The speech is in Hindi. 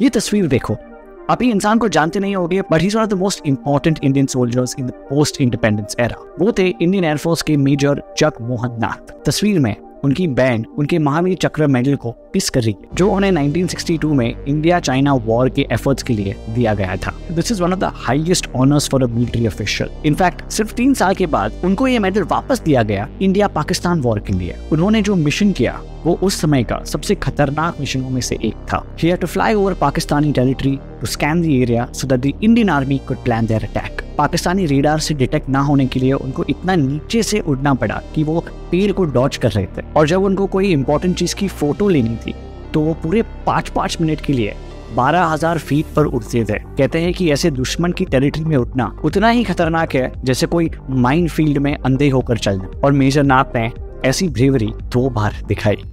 ये तस्वीर देखो, आप ये इंसान को जानते नहीं होंगे, but he is one of the most important Indian soldiers in the post independence era. वो थे इंडियन एयरफोर्स के मेजर जग मोहन नाथ। तस्वीर में उनकी बैंड उनके महावीर चक्र मेडल को पिस कर रही है, जो उन्हें 1962 में इंडिया चाइना वॉर के एफर्ट्स के लिए दिया गया था। This is one of the highest honours for a military official. In fact सिर्फ 3 साल के बाद उनको ये मेडल वापस दिया गया इंडिया पाकिस्तान वॉर के लिए। उन्होंने जो मिशन किया वो उस समय का सबसे खतरनाक मिशनों में से एक था। He had to fly over Pakistani territory to scan the area so that the Indian army could plan their attack. Pakistani radar से डिटेक्ट ना होने के लिए उनको इतना नीचे से उड़ना पड़ा कि वो पेड़ को डॉच कर रहे थे, और जब उनको कोई इम्पोर्टेंट चीज की फोटो लेनी थी तो वो पूरे 5-5 मिनट के लिए 12,000 फीट पर उड़ते थे। कहते हैं कि ऐसे दुश्मन की टेरिटरी में उठना उतना ही खतरनाक है जैसे कोई माइनफील्ड में अंधे होकर चलना, और मेजर नाथ ने ऐसी ब्रेवरी 2 बार दिखाई।